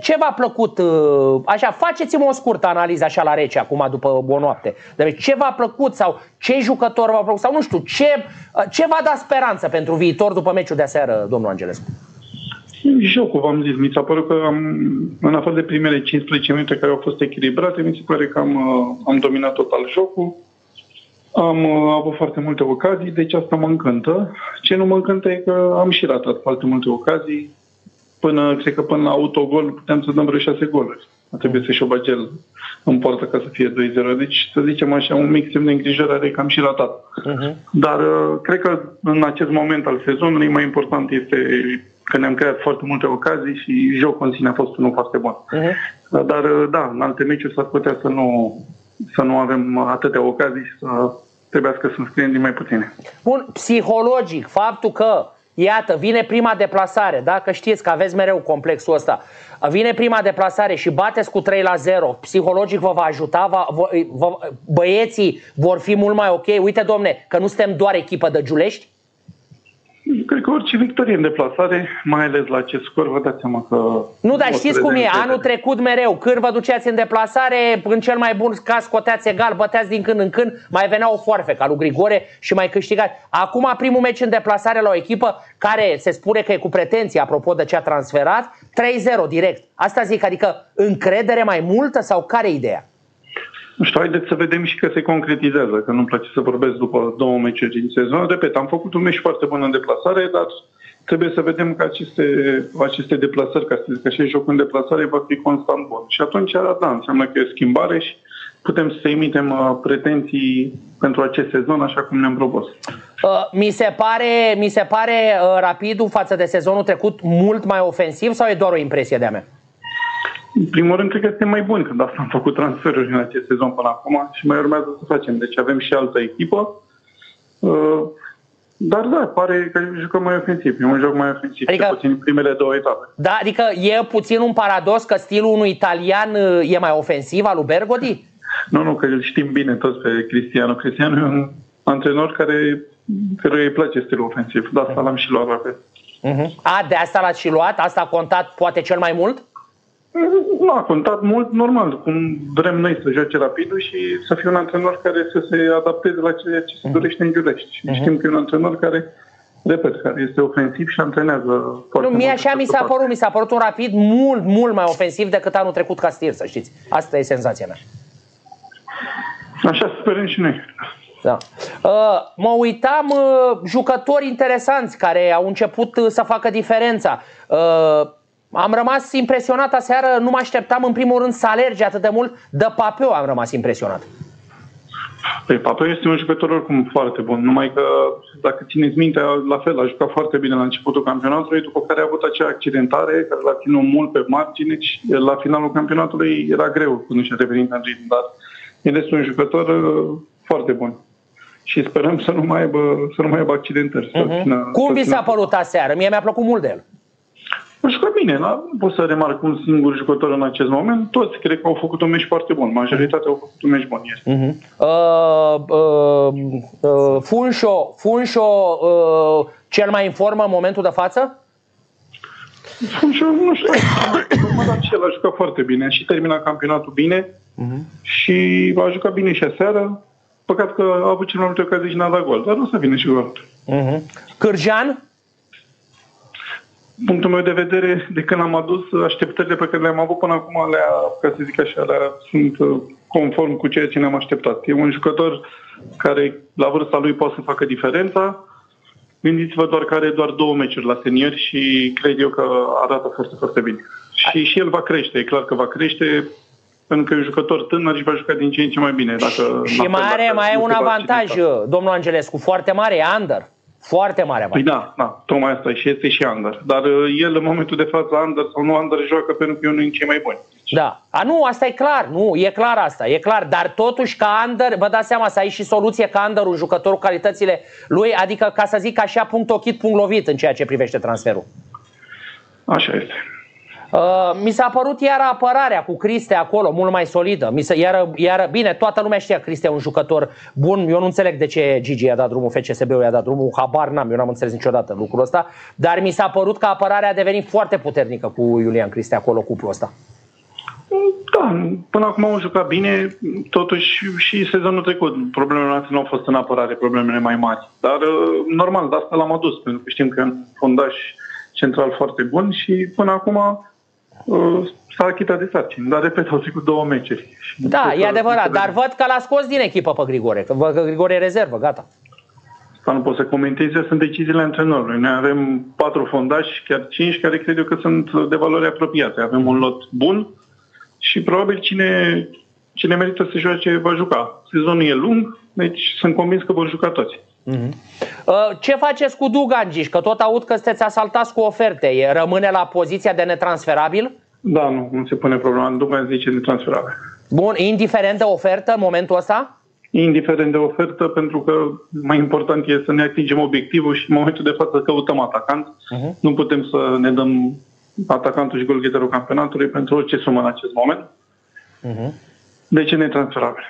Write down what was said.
Ce v-a plăcut? Așa, faceți-mi o scurtă analiză așa la rece acum după o noapte. Deci, ce v-a plăcut sau ce jucător v-a plăcut sau nu știu, ce v-a dat speranță pentru viitor după meciul de aseară, domnul Angelescu? Jocul, v-am zis, mi s-a părut că în afară de primele 15 minute care au fost echilibrate, mi se pare că am dominat total jocul. Am avut foarte multe ocazii, deci asta mă încântă. Ce nu mă încântă e că am și ratat foarte multe ocazii. Cred că până la autogol puteam să dăm vreo 6 goluri. A trebuit să Șobagel în poartă ca să fie 2-0. Deci, să zicem așa, un mic semn de îngrijorare că am și ratat. Dar cred că în acest moment al sezonului mai important este că ne-am creat foarte multe ocazii și jocul în sine a fost unul foarte bun. Dar, da, în alte meciuri s-ar putea să nu avem atâtea ocazii și să trebuiască să înscriem din mai puține. Bun, psihologic, faptul că iată, vine prima deplasare, da? Că știți că aveți mereu complexul ăsta. Vine prima deplasare și bateți cu 3-0, psihologic vă va ajuta, băieții vor fi mult mai ok. Uite, domne, că nu suntem doar echipă de Giulești? Cred că orice victorie în deplasare, mai ales la acest scor, vă dați seama că... Nu, dar știți cum e, anul trecut mereu, când vă duceați în deplasare, în cel mai bun caz scoteați egal, băteați din când în când, mai venea o foarfecă lui Grigore și mai câștigați. Acum primul meci în deplasare la o echipă care se spune că e cu pretenții, apropo de ce a transferat, 3-0 direct. Asta zic, adică încredere mai multă sau care e ideea? Nu știu, haideți să vedem și că se concretizează, că nu-mi place să vorbesc după două meciuri din sezon. Repet, am făcut un meci foarte bun în deplasare, dar trebuie să vedem că aceste deplasări, că și jocul în deplasare va fi constant bun. Și atunci, da, înseamnă că e schimbare și putem să emitem pretenții pentru acest sezon, așa cum ne-am propus. Mi se pare Rapidul față de sezonul trecut mult mai ofensiv sau e doar o impresie de-a mea? În primul rând, cred că suntem mai buni, când asta am făcut transferuri în acest sezon până acum și mai urmează să facem. Deci avem și altă echipă, dar da, pare că jucăm mai ofensiv, e un joc mai ofensiv, adică, puțin primele două etape. Da, adică e puțin un paradox că stilul unui italian e mai ofensiv al lui Bergodi? Nu, că îl știm bine toți pe Cristiano. Cristiano e un antrenor care îi place stilul ofensiv, de asta l-am și luat Rapid. De asta l-ați și luat? Asta a contat poate cel mai mult? Nu a contat mult, normal, cum vrem noi să joace Rapidul și să fie un antrenor care să se adapteze la ceea ce se dorește în Giulești. Știm că e un antrenor care este ofensiv și antrenează foarte mult. Așa mi s-a părut un Rapid mult mai ofensiv decât anul trecut ca stil, să știți. Asta e senzația mea. Așa sperăm și noi. Da. Mă uitam, jucători interesanți care au început să facă diferența. Am rămas impresionat aseară, nu mă așteptam în primul rând să alerge atât de mult. De Papeu am rămas impresionat. Păi, Papeu este un jucător oricum foarte bun, numai că, dacă țineți minte, la fel, a jucat foarte bine la începutul campionatului, după care a avut acea accidentare care l-a ținut mult pe margine și la finalul campionatului era greu când nu și-a revenit în ritm, dar el este un jucător foarte bun. Și sperăm să nu mai aibă accidentări. Cum vi s-a părut aseară? Mie mi-a plăcut mult de el. A jucat bine, nu pot să remarc un singur jucător în acest moment. Toți cred că au făcut un meci foarte bun. Majoritatea au făcut un meci bun ieri. Funșo, cel mai în formă în momentul de față? Funșo, nu știu. El a jucat foarte bine și termina campionatul bine. Și a jucat bine și aseară. Păcat că a avut cel mai multe ocazii și n-a dat gol. Dar nu o să vină și gol. Cârjean? Punctul meu de vedere, de când am adus, așteptările pe care le-am avut până acum, ca să zic așa, sunt conform cu ceea ce ne-am așteptat. E un jucător care, la vârsta lui, poate să facă diferența. Gândiți-vă doar că are doar 2 meciuri la seniori și cred eu că arată foarte, foarte bine. Și el va crește, e clar că va crește, pentru că e un jucător tânăr și va juca din ce în ce mai bine. Și mai e un avantaj, domnul Angelescu, foarte mare, e Ander. Foarte mare avantaj. Păi da, tocmai asta și este și Ander. Dar el în momentul de față, Ander sau nu Ander, joacă pentru că e unul din cei mai buni. Da. Nu, asta e clar. Nu, e clar asta. E clar. Dar totuși ca Ander, vă dați seama, să ai și soluție ca Ander, un jucător cu calitățile lui, adică ca să zic așa, punct ochit, punct lovit în ceea ce privește transferul. Așa este. Mi s-a părut iară apărarea cu Cristea acolo mult mai solidă. Iară, bine, toată lumea știa, Cristea un jucător bun. Eu nu înțeleg de ce Gigi i-a dat drumul, FCSB-ul i-a dat drumul, habar n-am, eu n-am înțeles niciodată lucrul ăsta. Dar mi s-a părut că apărarea a devenit foarte puternică cu Iulian Cristea acolo, cuplul ăsta. Da, până acum au jucat bine, totuși și sezonul trecut. Problemele noastre nu au fost în apărare, problemele mai mari. Dar normal, de asta l-am adus, pentru că știm că e un fundaș central foarte bun și până acum s-a achitat de sarcini, dar repet, au trecut 2 meciuri. Da, e adevărat, dar văd că l-a scos din echipă pe Grigore, că Grigore e rezervă, gata. Asta nu pot să comentez, sunt deciziile antrenorului. Noi avem 4 fondași, chiar 5, care cred eu că sunt de valori apropiate. Avem un lot bun și probabil cine merită să joace va juca. Sezonul e lung, deci sunt convins că vor juca toți. Ce faceți cu Dugan Giș? Că tot aud că sunteți asaltați cu oferte. Rămâne la poziția de netransferabil? Da, nu se pune problema. Dugan zice netransferabil. Bun, indiferent de ofertă în momentul ăsta? Indiferent de ofertă, pentru că mai important e să ne atingem obiectivul și în momentul de față căutăm atacant. Nu putem să ne dăm atacantul și golgheterul campionatului pentru orice sumă în acest moment. Deci e netransferabil.